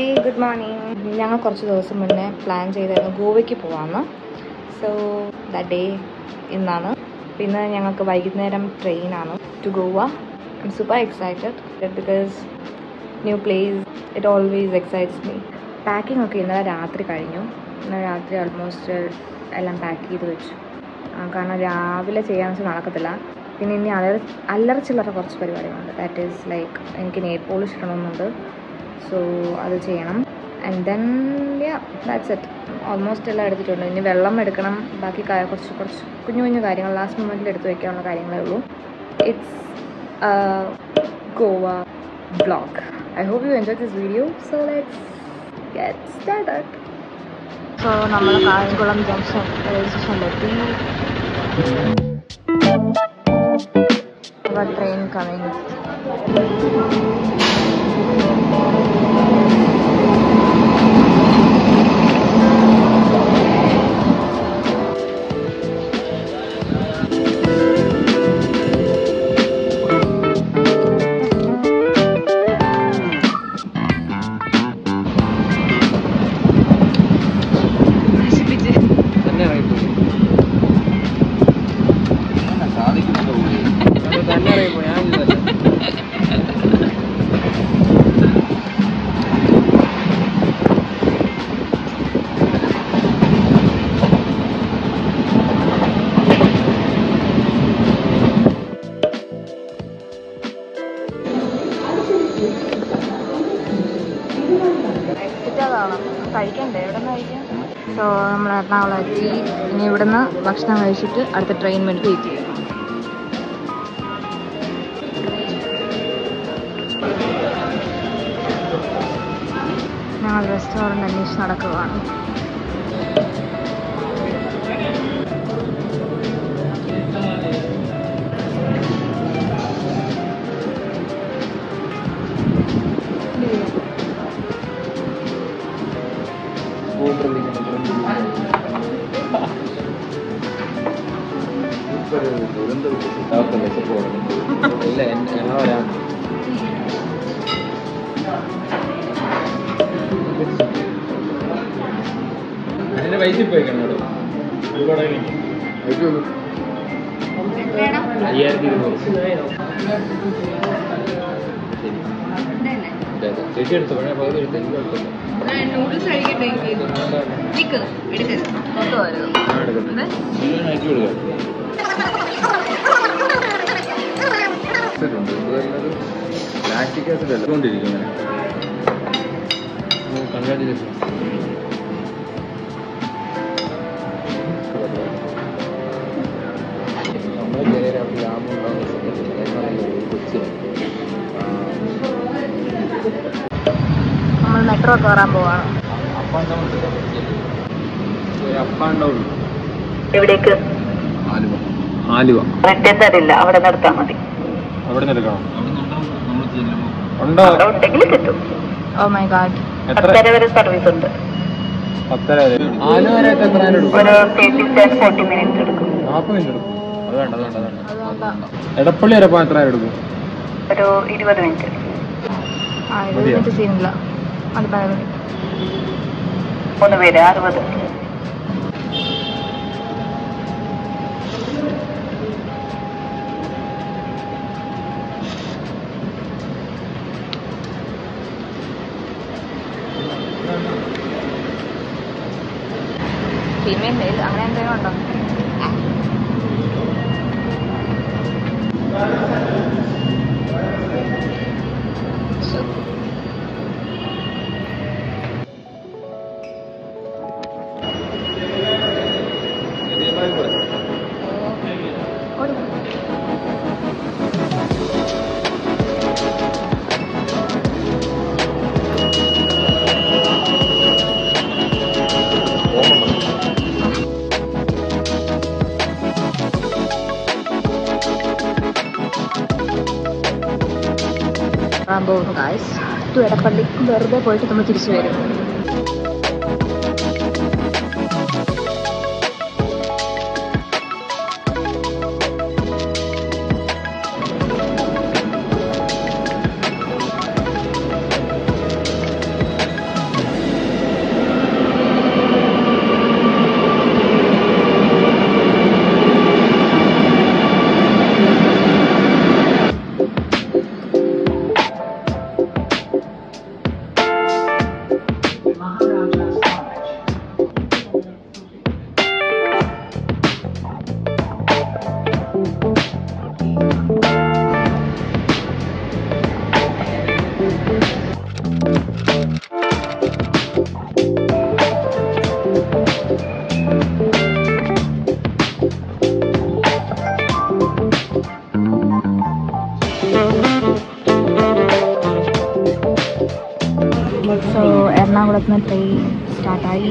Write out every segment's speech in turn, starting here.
Hi, good morning. I planned to go to Goa. So that day, I'm train to Goa. I'm super excited because new place, it always excites me. Packing okay, I almost packed. That is like nail polish, so that's it. And then yeah, that's it. Almost all I did. Last moment it's a Goa vlog. I hope you enjoyed this video. So let's get started. So we are a train coming. So, I'm going to eat the train. I'm restaurant Congratulations. Metro Karambova. Oh my god. Service. On the bag. On the way there, what? Female male, I'm going to go. Guys, to attack the birthday point to the material. खानागुड़क में train start आई।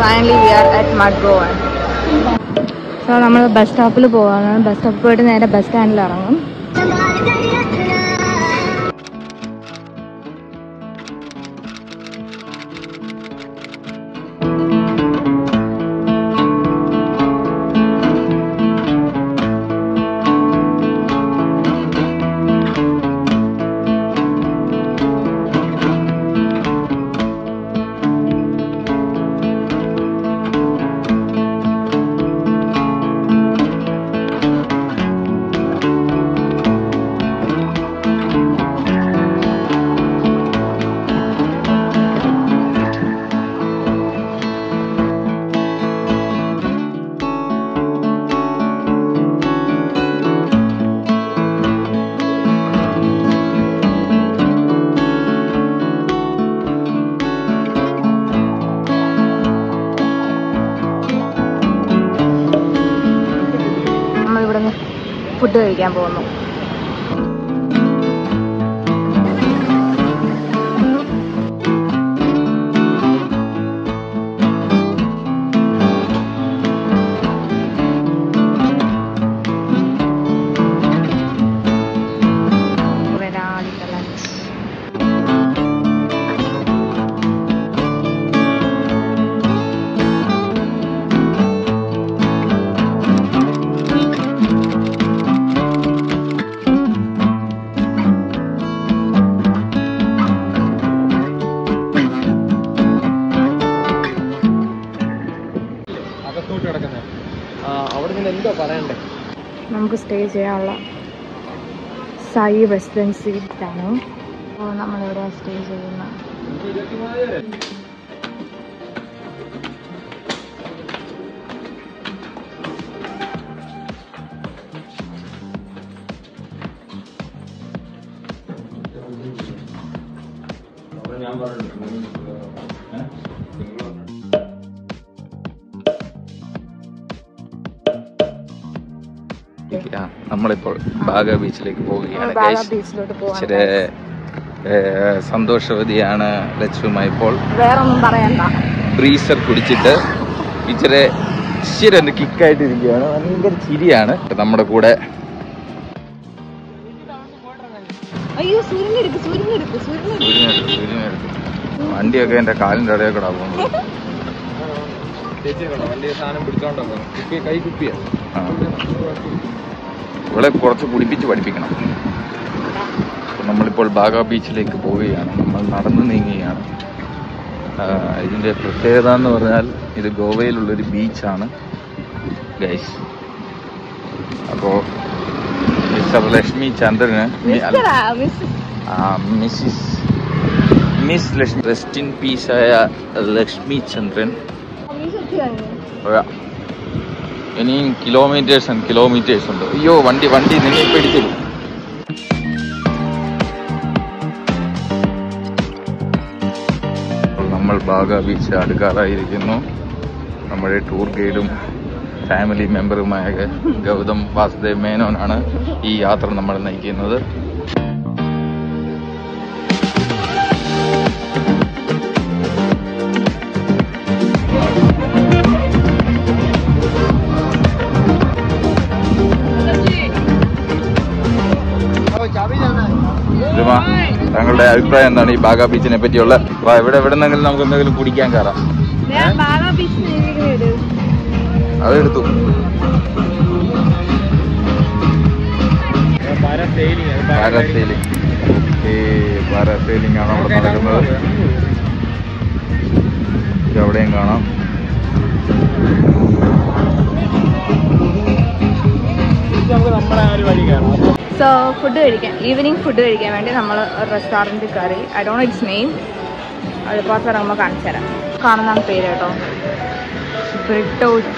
Finally, we are at Madgaon. So, we are bus stop. We are bus stop. We are bus stand. Food കഴിക്കാൻ പോകുന്നു. നമുക്ക് stay ചെയ്യാനുള്ള Sai residency ആണ്. അപ്പോൾ നമ്മളിവിടെ സ്റ്റേ ചെയ്യുന്ന നമ്മളിപ്പോൾ ബാഗ ബീച്ചിലേക്ക് പോവുകയാണ്. ഇച്ചിരി സന്തോഷവതിയാണ് ലക്ഷ്മിമായി. ഇപ്പോൾ ബ്രീസർ കുടിച്ചിട്ട് ഇച്ചിരി എൻ്റെ കിക്കായിട്ടിരിക്കുകയാണ്. ഭയങ്കര ചിരിയാണ്. നമ്മുടെ കൂടെ വണ്ടിയൊക്കെ എൻ്റെ കാലിൻ്റെ ഇടയിൽ കൂടെ പോകുന്നത്. ഇവിടെ കുറച്ച് കുടിപ്പിച്ച് പഠിപ്പിക്കണം. നമ്മളിപ്പോൾ ബാഗ ബീച്ചിലേക്ക് പോവുകയാണ്. നമ്മൾ നടന്നു നീങ്ങുകയാണ്. ഇതിൻ്റെ പ്രത്യേകത എന്ന് പറഞ്ഞാൽ ഇത് ഗോവയിലുള്ളൊരു ബീച്ചാണ് ഗൈസ്. അപ്പോൾ മിസ്റ്റർ ലക്ഷ്മി ചന്ദ്രന് മിസ് ലക്ഷ്മി റെസ്റ്റ് ഇൻ പീസായ ലക്ഷ്മി ചന്ദ്രൻ ഇനിയും കിലോമീറ്റേഴ്സ് ആൻഡ് കിലോമീറ്റേഴ്സ് ഉണ്ട്. അയ്യോ വണ്ടി നിങ്ങൾ പിടിച്ചില്ല. നമ്മൾ ബാഗ ബീച്ച് അടുക്കാറായിരിക്കുന്നു. നമ്മുടെ ടൂർ ഗൈഡും ഫാമിലി മെമ്പറുമായ ഗൗതം വാസുദേവ് മേനോനാണ് ഈ യാത്ര നമ്മൾ നയിക്കുന്നത്. താങ്കളുടെ അഭിപ്രായം എന്താണ് ഈ ബാഗ ബീച്ചിനെ പറ്റിയുള്ള? ഇവിടെ എവിടെന്നെങ്കിലും നമുക്ക് എന്തെങ്കിലും കുടിക്കാൻ കയറാം. അതെടുത്തു പാരാസെയിലിംഗ് ആണ് അവിടെ നടക്കുന്നത്. എവിടെയും കാണാം. സോ ഫുഡ് കഴിക്കാൻ ഈവനിങ് ഫുഡ് കഴിക്കാൻ വേണ്ടി നമ്മൾ ഒരു റെസ്റ്റോറൻറ്റിൽ കയറി. I don't know its name. അടുപ്പാത്ത ഇറങ്ങുമ്പോൾ കാണിച്ചു തരാം. കാണുന്ന പേര് കേട്ടോ, ബ്രിട്ടോസ്.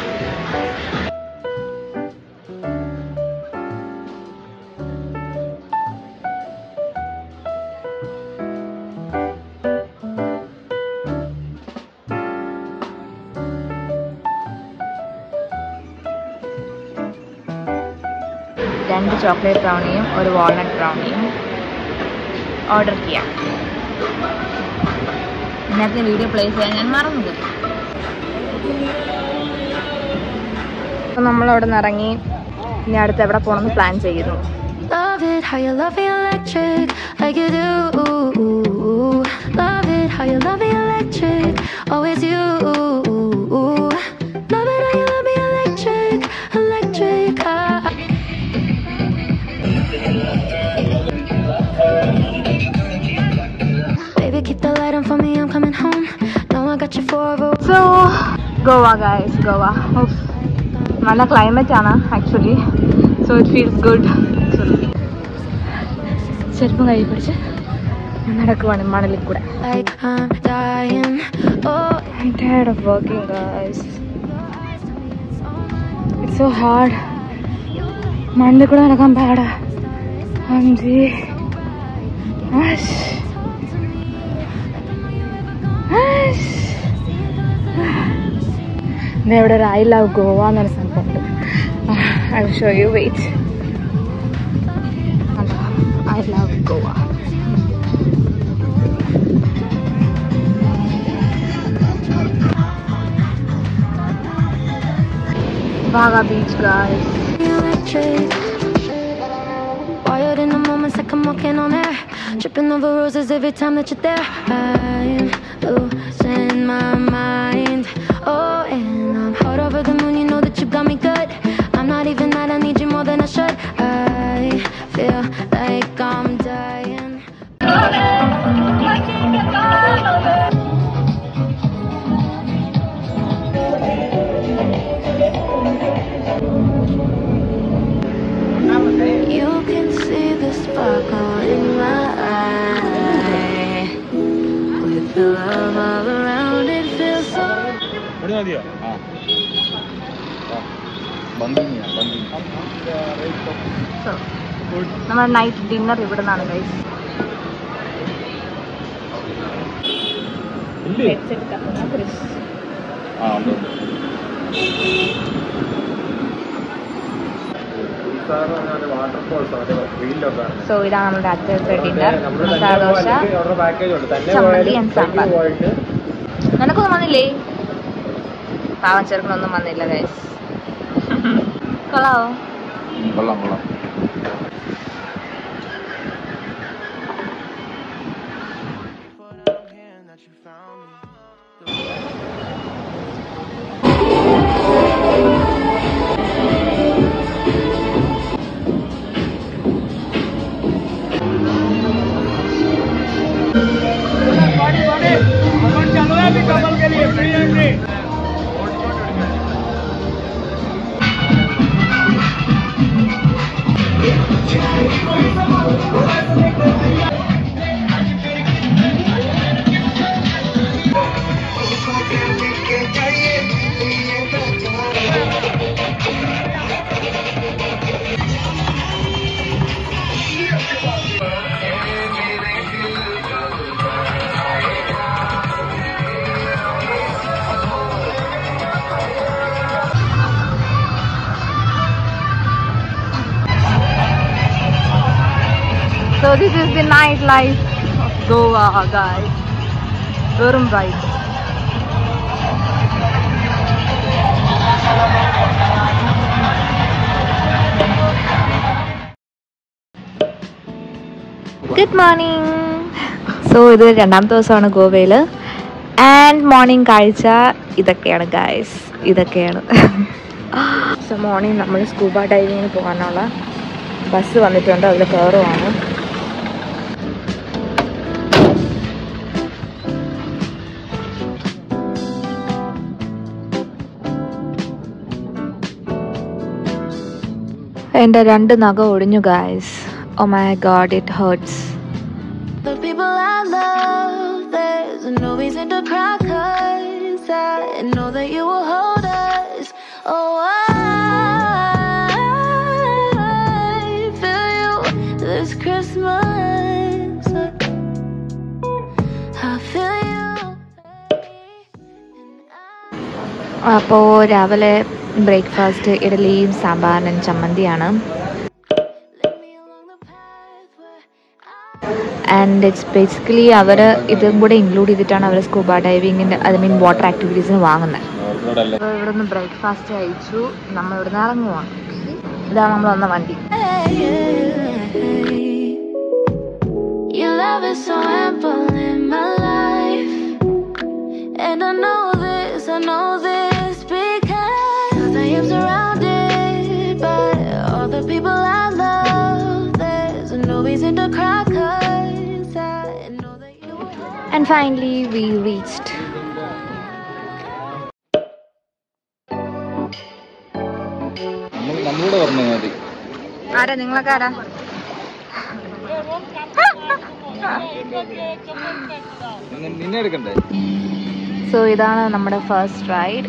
രണ്ട് ചോക്ലേറ്റ് ബ്രൗണിയും ഒരു വാൾനട്ട് ബ്രൗണിയും ഓർഡർ ചെയ്യാം. ഇന്നത്തെ വീഡിയോ പ്ലേസ് ചെയ്യാൻ ഞാൻ മറന്നത്. അപ്പോൾ നമ്മളവിടെ നിന്ന് ഇറങ്ങി ഇനി അടുത്ത് എവിടെ പോകണമെന്ന് പ്ലാൻ ചെയ്യുന്നു. Love it how you love me electric like you do. Love it how you love me electric always you. Love it how you love me electric electric. Baby keep the light on for me, I'm coming home. Now I got you for a road. So Goa guys, Goa. Oops. Mana climate aana actually. So it feels good. ചെറുപ്പം കൈ പിടിച്ച് നടക്കുവാണ് മണലിൽ കൂടെ. I'm tired of working, guys. It's so hard. മണലിൽ കൂടെ നടക്കാൻ പാടാ. ഇവിടെ ഒരു I love Goa എന്നൊരു സംഭവം ഉണ്ട്. I'll show you. Wait. I love Goa. Baga Beach, guys. Wired in the moments like I'm walking on air. Tripping over roses every time that you're there. I'm losing my mind. Oh, and I'm hot over the moon. You know that you got me good. I'm not even that I need you more than I should. I feel like I'm dying. You can see the sparkle in my eye. With the love all around, it feels so. What do you want? Bandung. So, good. Our night dinner is here, guys. Let's set it up, Chris. So, it's our dinner. Masala dosha, champati and sambar. Nanakku manile. Pavan cherknonnu manilla, guys. Kalau Kolam. So this is the nightlife of Goa, guys. Very bright. Good morning. So idu രണ്ടാമത്തെ ദിവസമാണ് ഗോവയിൽ. And morning കാഴ്ച ഇതൊക്കെയാണ് guys. So morning നമ്മൾ scuba ഡൈവിങ്ങിന് പോകാനുള്ള bus വന്നിട്ടുണ്ട്. അതിൽ കയറുവാണ്. എൻ്റെ രണ്ട് നഖം ഒടിഞ്ഞു guys. Oh my god, it hurts. The people I love, there's no reason to cry cause I know that you will hold us. Oh, I feel you this Christmas. I feel you. അപ്പോൾ രാവിലെ breakfast ഇഡ്ഡലിയും സാമ്പാറിനും ചമ്മന്തിയാണ്. and it's basically avare idum kude include editana avare scuba diving inde I mean water activities nu vaangana ivrudnu breakfast aichu namma ivrudnu aranguva idha nammal vanna vandi your love is so ample in my life and I know this because I am surrounded by all the people I love there's no reason to cry. And finally we reached. നമ്മളോട് പറഞ്ഞു മതി. ആരാ നിങ്ങളാരാ? നിന്നെ എടുക്കണ്ടേ? So ഇതാണ് നമ്മുടെ first ride.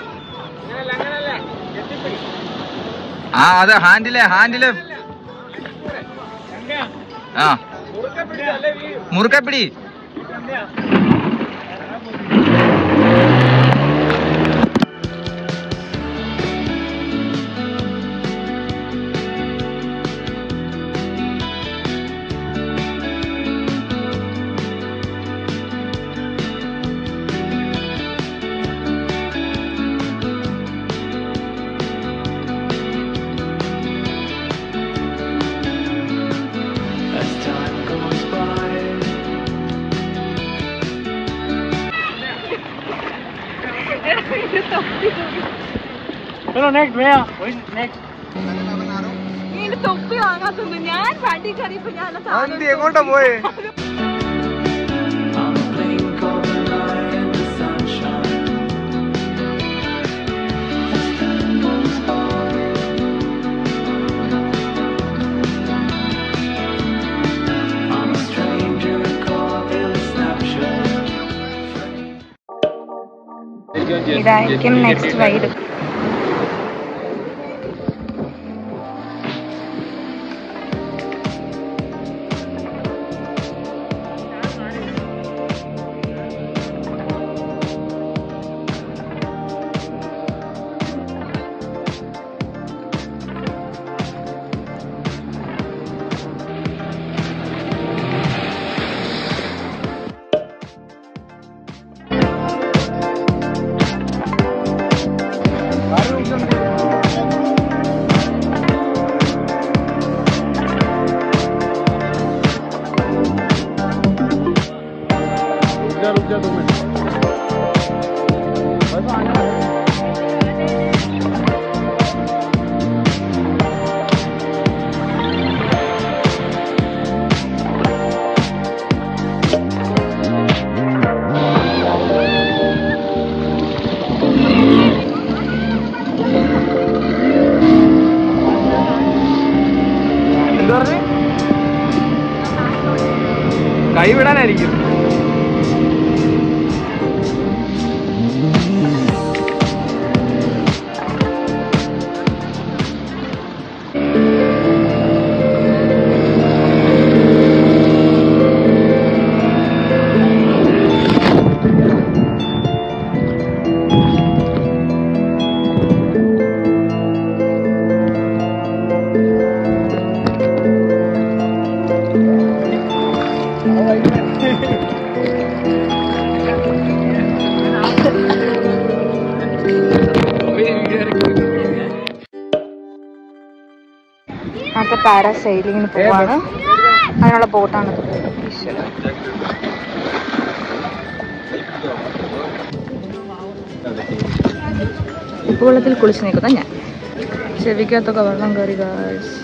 ആ അതെ ഹാൻഡിലെ ഹാൻഡിലെ ആ മുറുക്കപ്പിടി next where wait next in toppe aagathunnu njan vandi kari piyana thaan andi engotta poi I'm playing golden light in the sunshine I'm a stranger caught in a snapshot idaikkum next ride. പാരാസൈലിങ്ങിന് പോവാണ് അതിനുള്ള ബോട്ടാണ് ഉപ്പുവെള്ളത്തിൽ കുളിച്ച് നിൽക്കുന്ന ഞാൻ ചെവിക്കകത്തൊക്കെ വെള്ളം കയറി guys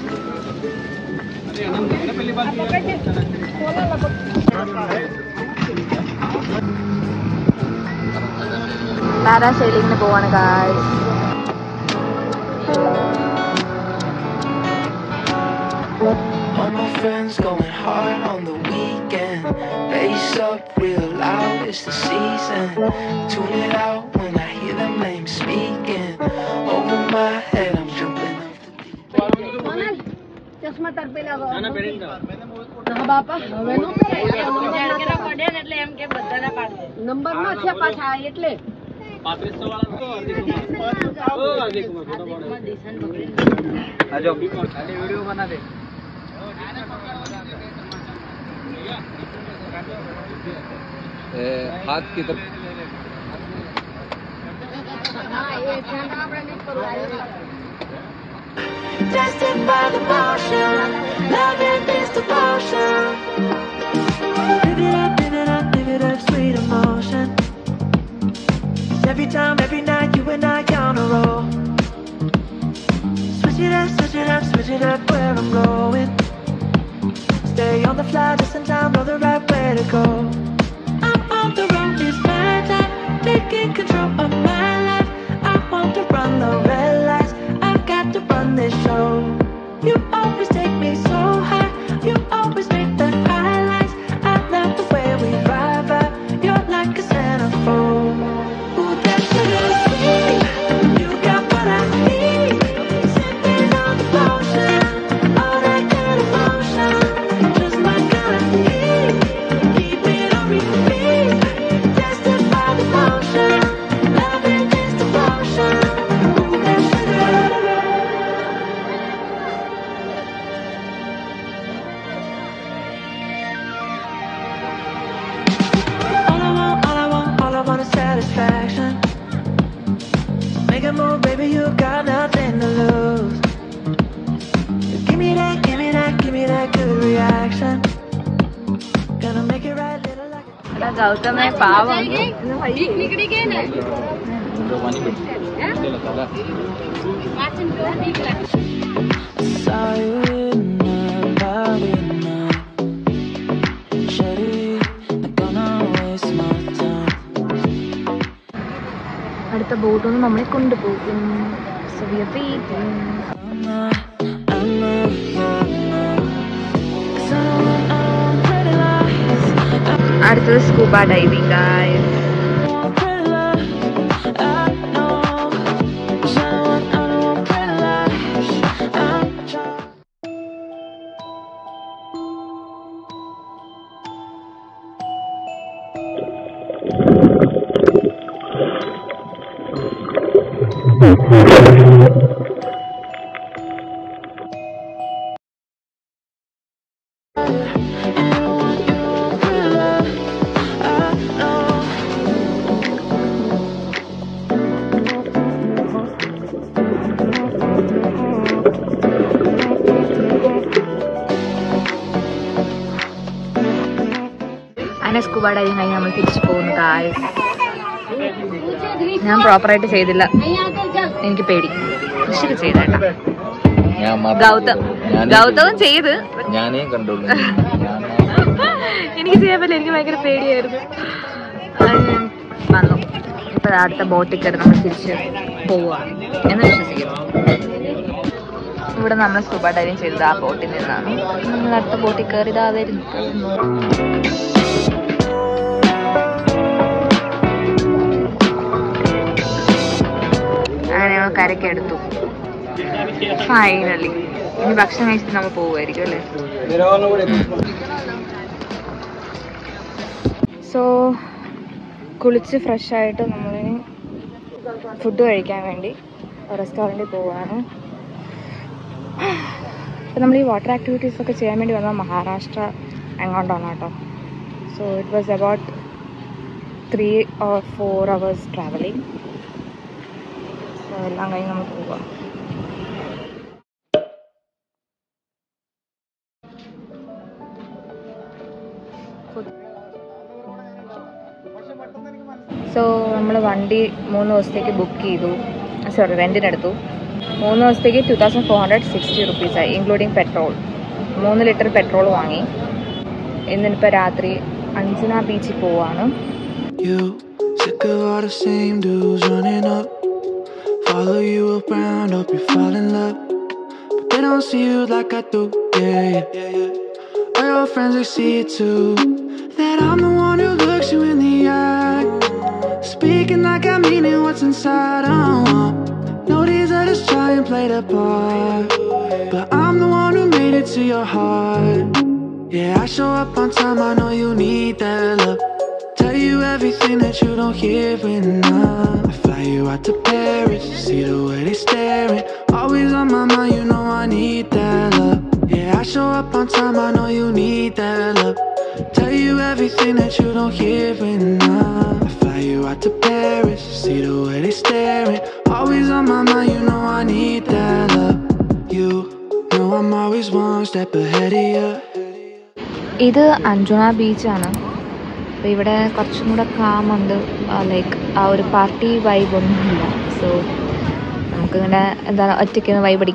പാരാസൈലിങ്ങിന് പോവാണ് guys all my friends going hard on the weekend. again. Bass up real loud, it's the season. Tune it out when I hear them names speaking. Over my head, I'm jumping off the beat. Ronald, chasma tarpela ho. Nana perenna. Nah bapa. Venu pe. Number ma acha pacha etle. 3500 वाला देखो आ जाओ video बना दे हाथ की तरफ हां ये ठंडा अपने पर आया tested by the passion love it is the passion give it up sweet emotion every time every night you and I on a roll switch it up where I'm going stay on the fly just in time know the right way to go I'm on the road it's my time taking control of my life I want to run the red lights I've got to run this show you always take me so high you always make the highlights I love the way we vibe out. You're like a centerfold तो मैं पाव निकली गई ना तो पानी P ले लगा वाचन जो ठीक लगा അടുത്ത ബോട്ട് ഒന്ന് നമ്മളെ കൊണ്ടുപോകും സോ വി ആർ വെയിറ്റിംഗ് അടുത്തത് സ്കൂബ ഡൈവിംഗ് ഗൈസ് ഞാൻ പ്രോപ്പറായിട്ട് ചെയ്തില്ല എനിക്ക് പേടി ചെയ്തേട്ടാ ഗൗതവും ചെയ്ത് എനിക്ക് ചെയ്യാൻ പറ്റില്ല എനിക്ക് ഭയങ്കര പേടിയായിരുന്നു വന്നു ഇപ്പൊ അടുത്ത ബോട്ടിൽ കയറി നമ്മൾ തിരിച്ച് പോവാ എന്ന് വിശ്വസിക്കുന്നു ഇവിടെ നമ്മൾ സ്കൂബ ഡൈവിംഗ് ചെയ്തത് ആ ബോട്ടിൽ നിന്നാണ് നമ്മൾ അടുത്ത ബോട്ടിൽ കയറി ഇതായിരുന്നു കരയ്ക്ക് എടുത്തു ഫൈനലി ഇനി ഭക്ഷണം കഴിച്ചിട്ട് നമ്മൾ പോവുമായിരിക്കും അല്ലേ സോ കുളിച്ച് ഫ്രഷായിട്ട് നമ്മളിനി ഫുഡ് കഴിക്കാൻ വേണ്ടി റെസ്റ്റോറൻറ്റിൽ പോവുകയാണ് അപ്പോൾ നമ്മൾ ഈ വാട്ടർ ആക്ടിവിറ്റീസൊക്കെ ചെയ്യാൻ വേണ്ടി വന്നാൽ മഹാരാഷ്ട്ര എങ്ങോട്ടാണ് കേട്ടോ so it was about 3 or 4 hours travelling എല്ലാം കഴിഞ്ഞ് നമുക്ക് പോവാം സോ നമ്മൾ വണ്ടി 3 ദിവസത്തേക്ക് ബുക്ക് ചെയ്തു സോറി റെൻറ്റിനെടുത്തു 3 ദിവസത്തേക്ക് 2460 rupees ആയി ഇൻക്ലൂഡിങ് പെട്രോൾ 3 ലിറ്റർ പെട്രോൾ വാങ്ങി ഇന്നിപ്പോൾ രാത്രി അഞ്ജുന ബീച്ചിൽ പോവാണ് Follow you around, hope you fall in love But they don't see you like I do, yeah, yeah where all friends they see it too. That I'm the one who looks you in the eye, speaking like I mean it, what's inside. I don't want no tears, I just try and play the part, but I'm the one who made it to your heart. Yeah, I show up on time, I know you need that love. Tell you everything that you don't hear enough. I fly you out to Paris, see the way they staring. Always on my mind, you know I need that love. Yeah, I show up on time, I know you need that love. Tell you everything that you don't hear enough. I fly you out to Paris, see the way they staring. Always on my mind, you know I need that love. You know I'm always one step ahead of you. Either Anjuna Beach Anna. So here is calm and like a party vibe, so we will take a vibe.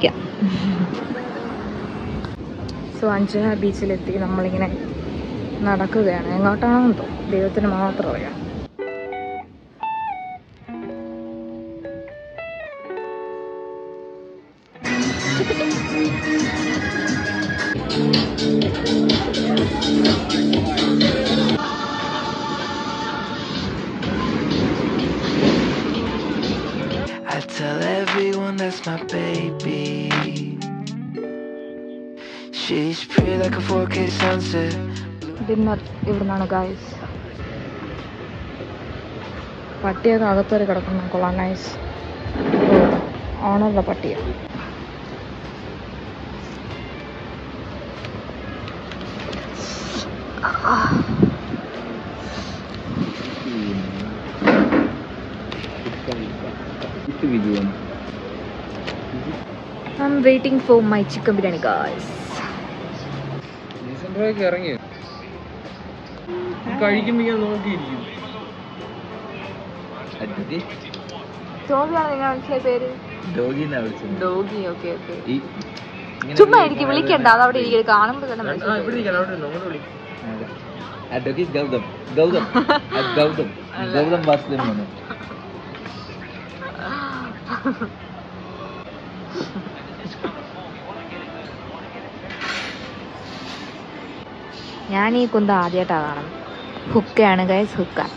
So Anjuna Beach we are going to tell everyone that's my baby. She's pretty like a 4K sunset. Did not even know, guys. Pattiya nagathari kadakana kolla nice. Honor the pattiya. I'm waiting for my chicken biryani, guys. Yani Kunda Adia Taran. Hookana, guys, hookah.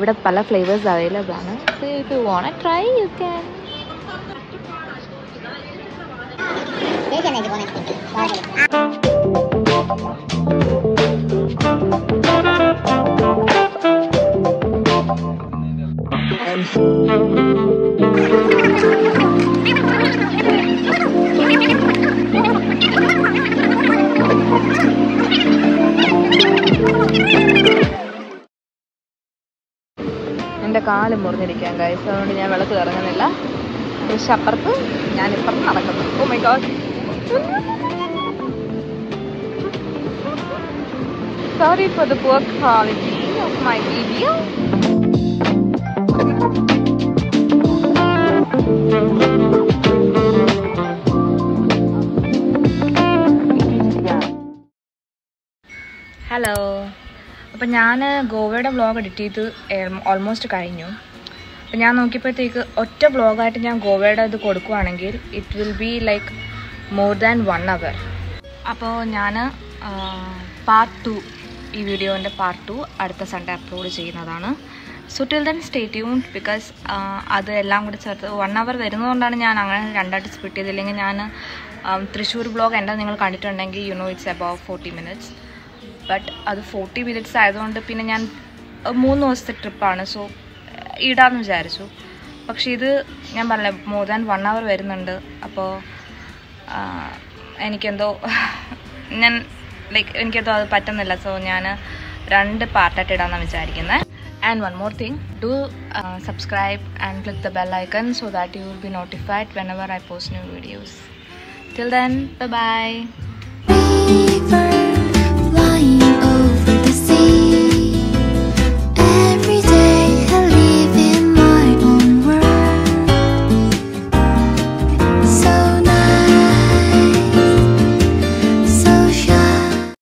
With a pala flavors available. So if you wanna try, you can. Guys, so I oh my god. Sorry for the poor quality of my video. Hello. I have a vlog almost vlog, it will be like more than 1 hour. Now, part 2. This video is part 2. So till then stay tuned because that's all 1 hour. Thrissur vlog, you know it's about 40 minutes. But that's 40 minutes. I don't know. A moon trip. So, I don't know. But I more than 1 hour. And one more thing, do subscribe and click the bell icon so that you will be notified whenever I post new videos. Till then, bye bye.